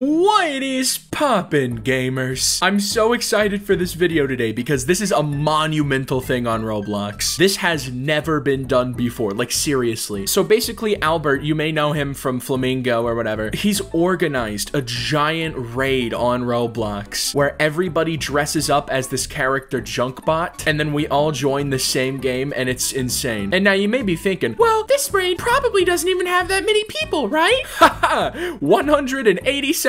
What is poppin', gamers? I'm so excited for this video today because this is a monumental thing on Roblox. This has never been done before, like seriously. So basically, Albert, you may know him from Flamingo or whatever. He's organized a giant raid on Roblox where everybody dresses up as this character Junkbot, and then we all join the same game, and it's insane. And now you may be thinking, well, this raid probably doesn't even have that many people, right? Haha, 187,000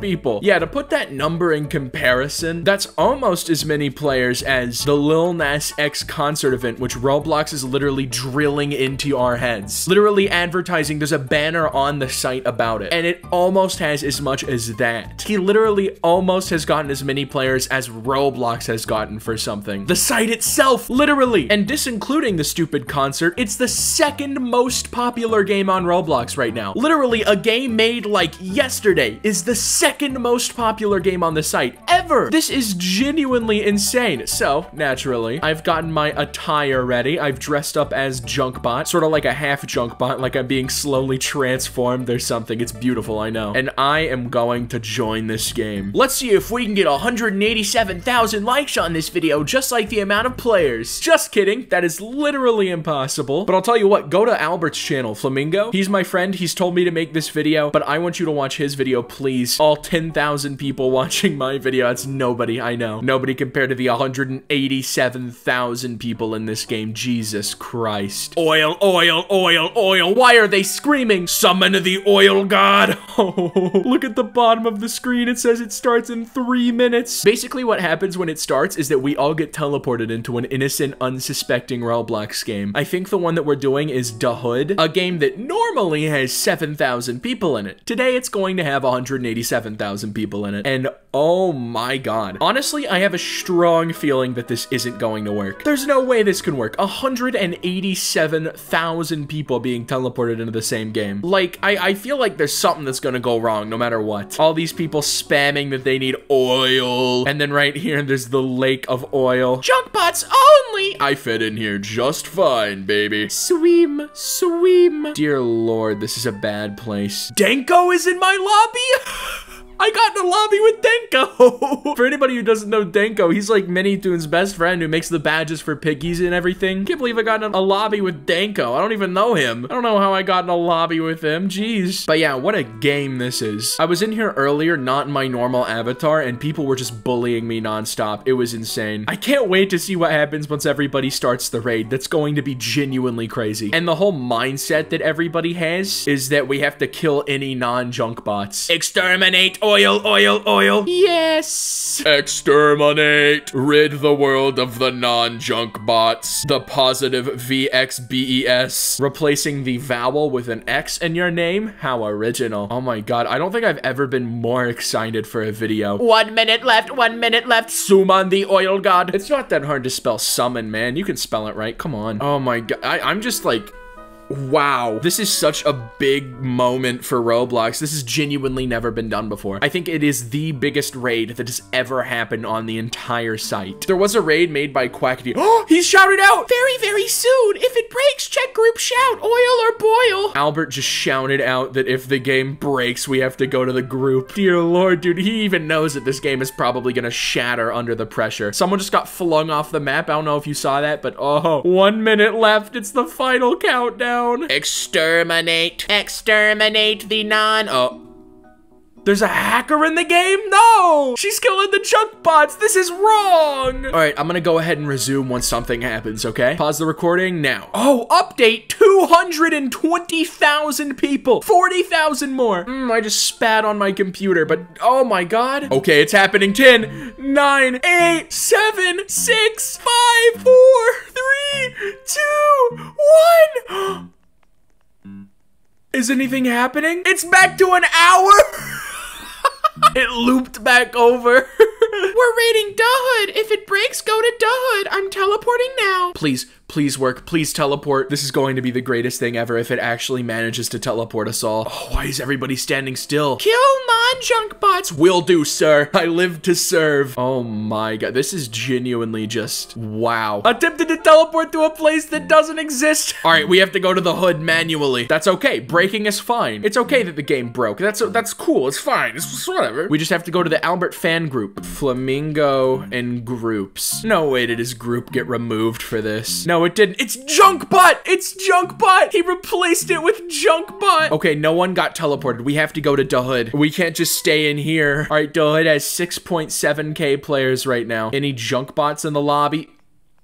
people. Yeah, to put that number in comparison, that's almost as many players as the Lil Nas X concert event, which Roblox is literally drilling into our heads. Literally advertising, there's a banner on the site about it, and it almost has as much as that. He literally almost has gotten as many players as Roblox has gotten for something. The site itself, literally. And disincluding the stupid concert, it's the second most popular game on Roblox right now. Literally, a game made like yesterday is the second most popular game on the site ever. This is genuinely insane. So, naturally, I've gotten my attire ready. I've dressed up as Junkbot, sort of like a half Junkbot, like I'm being slowly transformed or something. It's beautiful, I know. And I am going to join this game. Let's see if we can get 187,000 likes on this video, just like the amount of players. Just kidding. That is literally impossible. But I'll tell you what, go to Albert's channel, Flamingo. He's my friend. He's told me to make this video, but I want you to watch his video, please. All 10,000 people watching my video, that's nobody, I know. Nobody compared to the 187,000 people in this game. Jesus Christ. Oil, oil, oil, oil. Why are they screaming? Summon the oil god. Oh, look at the bottom of the screen. It says it starts in 3 minutes. Basically, what happens when it starts is that we all get teleported into an innocent, unsuspecting Roblox game. I think the one that we're doing is Da Hood, a game that normally has 7,000 people in it. Today, it's going to have 187,000 people in it, and oh my god. Honestly, I have a strong feeling that this isn't going to work. There's no way this can work. 187,000 people being teleported into the same game. Like, I feel like there's something that's gonna go wrong no matter what. All these people spamming that they need oil, and then right here, there's the lake of oil. Junkbots only! I fit in here just fine, baby. Swim, swim. Dear lord, this is a bad place. Danko is in my lobby? I got in a lobby with Danko! For anybody who doesn't know Danko, he's like Minitoon's best friend who makes the badges for piggies and everything. Can't believe I got in a lobby with Danko. I don't even know him. I don't know how I got in a lobby with him. Jeez. But yeah, what a game this is. I was in here earlier, not in my normal avatar, and people were just bullying me nonstop. It was insane. I can't wait to see what happens once everybody starts the raid. That's going to be genuinely crazy. And the whole mindset that everybody has is that we have to kill any non-junk bots. Exterminate! Oil, oil, oil. Yes. Exterminate. Rid the world of the non-junk bots. The positive VXBES. Replacing the vowel with an X in your name? How original. Oh my god, I don't think I've ever been more excited for a video. 1 minute left, 1 minute left. Summon the oil god. It's not that hard to spell summon, man. You can spell it right, come on. Oh my god, I'm just like... wow, this is such a big moment for Roblox. This has genuinely never been done before. I think it is the biggest raid that has ever happened on the entire site. There was a raid made by Quackity. Oh, he's shouted out, very, very soon. If it breaks, check group shout, oil or boil. Albert just shouted out that if the game breaks, we have to go to the group. Dear lord, dude, he even knows that this game is probably gonna shatter under the pressure. Someone just got flung off the map. I don't know if you saw that, but oh, 1 minute left. It's the final countdown. Exterminate. Exterminate the non- oh. There's a hacker in the game? No! She's killing the junk bots. This is wrong. All right, I'm gonna go ahead and resume once something happens, okay? Pause the recording now. Oh, update, 220,000 people, 40,000 more. I just spat on my computer, but oh my god. Okay, it's happening. 10, 9, 8, 7, 6, 5, 4, 3, 2, 1. Is anything happening? It's back to an hour. It looped back over. We're raiding Da Hood. If it breaks, go to Da Hood. I'm teleporting now. Please, Please work. Please teleport. This is going to be the greatest thing ever if it actually manages to teleport us all. Oh, why is everybody standing still? Kill my Junkbots. Will do, sir. I live to serve. Oh my god. This is genuinely just wow. Attempted to teleport to a place that doesn't exist. All right, we have to go to the hood manually. That's okay. Breaking is fine. It's okay that the game broke. That's cool. It's fine. It's whatever. We just have to go to the Albert fan group. Flamingo and groups. No, wait, did his group get removed for this? No, it didn't. It's Junkbot! It's Junkbot! He replaced it with Junkbot! Okay, no one got teleported. We have to go to Da Hood. We can't just stay in here. All right, Da Hood has 6.7K players right now. Any Junkbots in the lobby?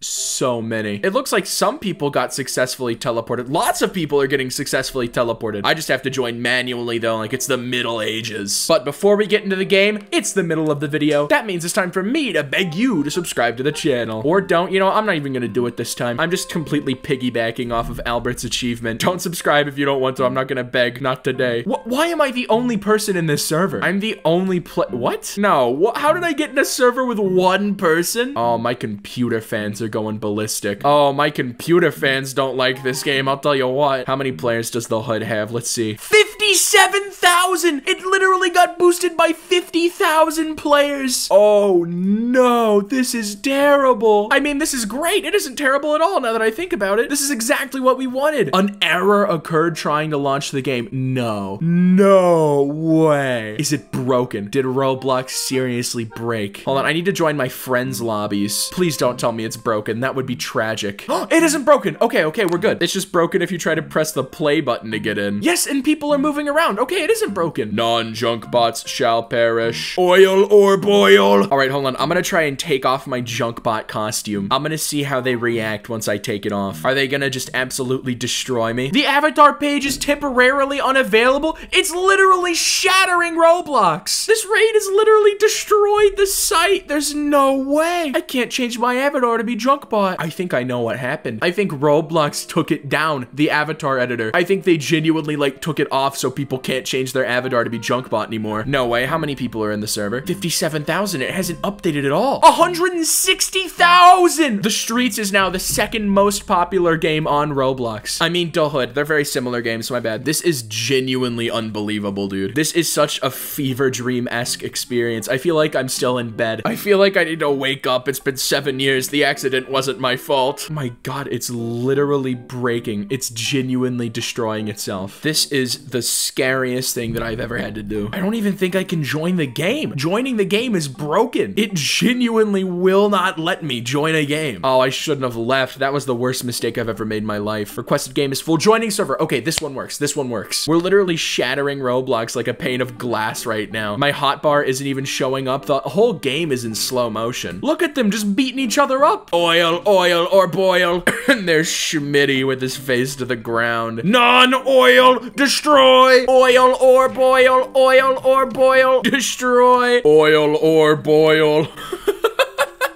So many. It looks like some people got successfully teleported. Lots of people are getting successfully teleported. I just have to join manually though, like it's the Middle Ages. But before we get into the game, it's the middle of the video. That means it's time for me to beg you to subscribe to the channel. Or don't, you know, I'm not even gonna do it this time. I'm just completely piggybacking off of Albert's achievement. Don't subscribe if you don't want to. I'm not gonna beg, not today. Why am I the only person in this server? I'm the only what? No, how did I get in a server with one person? Oh, my computer fans are going ballistic. Oh, my computer fans don't like this game, I'll tell you what. How many players does the hood have? Let's see. 57,000! It literally got boosted by 50,000 players! Oh no, this is terrible. I mean, this is great. It isn't terrible at all now that I think about it. This is exactly what we wanted. An error occurred trying to launch the game. No. No way. Is it broken? Did Roblox seriously break? Hold on, I need to join my friends' lobbies. Please don't tell me it's broken. That would be tragic. It isn't broken. Okay, okay, we're good. It's just broken if you try to press the play button to get in. Yes, and people are moving around. Okay, it isn't broken. Non-junk bots shall perish. Oil or boil. All right, hold on. I'm gonna try and take off my junk bot costume. I'm gonna see how they react once I take it off. Are they gonna just absolutely destroy me? The avatar page is temporarily unavailable. It's literally shattering Roblox. This raid has literally destroyed the site. There's no way. I can't change my avatar to be Junkbot. I think I know what happened. I think Roblox took it down, the avatar editor. I think they genuinely like took it off so people can't change their avatar to be Junkbot anymore. No way. How many people are in the server? 57,000. It hasn't updated at all. 160,000. The Streets is now the second most popular game on Roblox. I mean, Da Hood. They're very similar games. My bad. This is genuinely unbelievable, dude. This is such a fever dream-esque experience. I feel like I'm still in bed. I feel like I need to wake up. It's been 7 years. The accident wasn't my fault. My god, it's literally breaking. It's genuinely destroying itself. This is the scariest thing that I've ever had to do. I don't even think I can join the game. Joining the game is broken. It genuinely will not let me join a game. Oh, I shouldn't have left. That was the worst mistake I've ever made in my life. Requested game is full. Joining server. Okay, this one works. This one works. We're literally shattering Roblox like a pane of glass right now. My hotbar isn't even showing up. The whole game is in slow motion. Look at them just beating each other up. Oil, oil, or boil. And there's Schmidty with his face to the ground. Non-oil, destroy. Oil or boil, oil or boil, destroy. Oil or boil.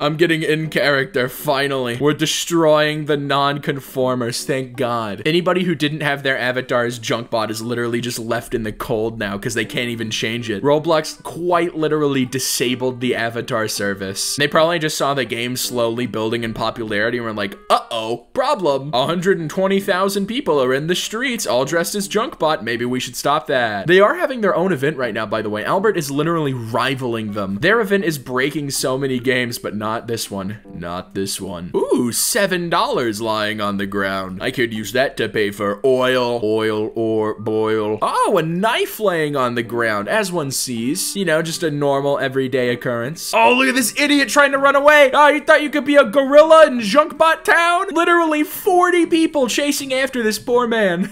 I'm getting in character, finally. We're destroying the non-conformers, thank god. Anybody who didn't have their avatar's Junkbot is literally just left in the cold now because they can't even change it. Roblox quite literally disabled the avatar service. They probably just saw the game slowly building in popularity and were like, uh-oh, problem. 120,000 people are in the streets, all dressed as Junkbot. Maybe we should stop that. They are having their own event right now, by the way. Albert is literally rivaling them. Their event is breaking so many games, but not this one. Not this one. Ooh, $7 lying on the ground. I could use that to pay for oil. Oil or boil. Oh, a knife laying on the ground, as one sees. You know, just a normal everyday occurrence. Oh, look at this idiot trying to run away. Oh, you thought you could be a gorilla in Junkbot Town? Literally 40 people chasing after this poor man.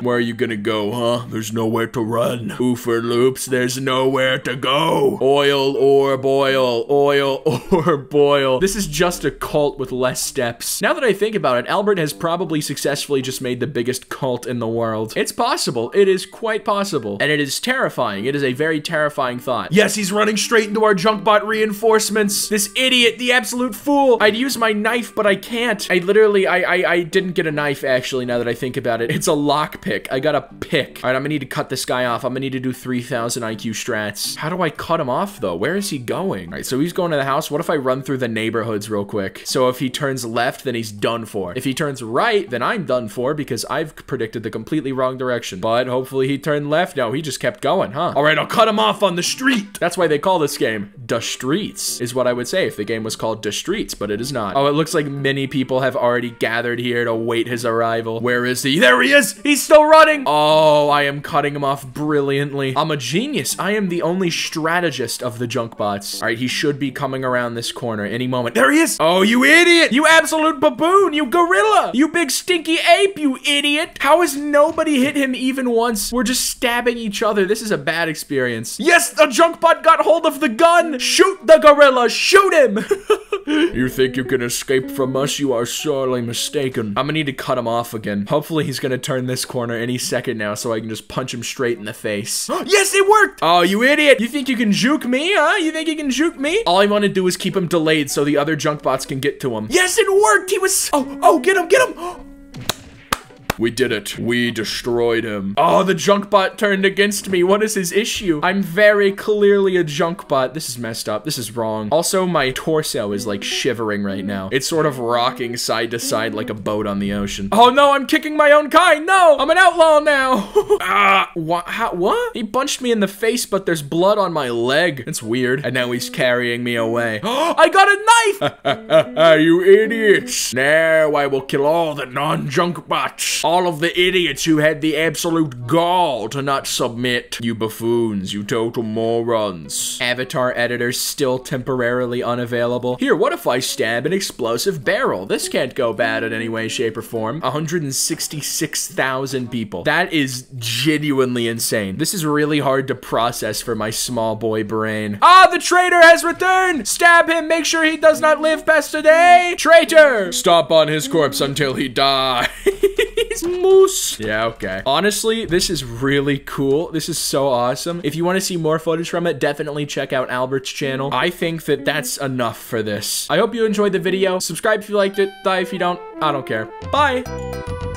Where are you gonna go, huh? There's nowhere to run. Oofer loops, there's nowhere to go. Oil or boil. Oil or boil. This is just a cult with less steps. Now that I think about it, Albert has probably successfully just made the biggest cult in the world. It's possible. It is quite possible. And it is terrifying. It is a very terrifying thought. Yes, he's running straight into our Junkbot reinforcements. This idiot, the absolute fool. I'd use my knife, but I can't. I literally, I didn't get a knife, actually, now that I think about it. It's a lockpick. I got a pick. All right, I'm gonna need to cut this guy off. I'm gonna need to do 3,000 IQ strats. How do I cut him off, though? Where is he going? All right, so he's going to the house. What if I run through through the neighborhoods real quick. So if he turns left, then he's done for. If he turns right, then I'm done for because I've predicted the completely wrong direction. But hopefully he turned left. No, he just kept going, huh? All right, I'll cut him off on the street. That's why they call this game Da Streets, is what I would say if the game was called Da Streets, but it is not. Oh, it looks like many people have already gathered here to wait his arrival. Where is he? There he is! He's still running! Oh, I am cutting him off brilliantly. I'm a genius. I am the only strategist of the Junkbots. All right, he should be coming around this corner any moment. There he is! Oh, you idiot! You absolute baboon! You gorilla! You big stinky ape, you idiot! How has nobody hit him even once? We're just stabbing each other. This is a bad experience. Yes, the Junkbot got hold of the gun! Shoot the gorilla! Shoot him! You think you can escape from us? You are sorely mistaken. I'm gonna need to cut him off again. Hopefully he's gonna turn this corner any second now so I can just punch him straight in the face. Yes, it worked! Oh, you idiot! You think you can juke me, huh? You think you can juke me? All I want to do is keep him delayed so the other Junkbots can get to him. Yes, it worked! He was- Oh, get him, get him! We did it. We destroyed him. Oh, the Junkbot turned against me. What is his issue? I'm very clearly a Junkbot. This is messed up. This is wrong. Also, my torso is like shivering right now. It's sort of rocking side to side like a boat on the ocean. Oh no, I'm kicking my own kind. No, I'm an outlaw now. What? He punched me in the face, but there's blood on my leg. It's weird. And now he's carrying me away. I got a knife. You idiots. Now I will kill all the non-Junkbots. All of the idiots who had the absolute gall to not submit. You buffoons, you total morons. Avatar editor still temporarily unavailable. Here, what if I stab an explosive barrel? This can't go bad in any way, shape, or form. 166,000 people. That is genuinely insane. This is really hard to process for my small boy brain. Ah, the traitor has returned! Stab him, make sure he does not live past today! Traitor! Stomp on his corpse until he dies. Moose. Yeah, okay. Honestly, this is really cool. This is so awesome. If you want to see more footage from it, definitely check out Albert's channel. I think that that's enough for this. I hope you enjoyed the video. Subscribe if you liked it. Die if you don't. I don't care. Bye.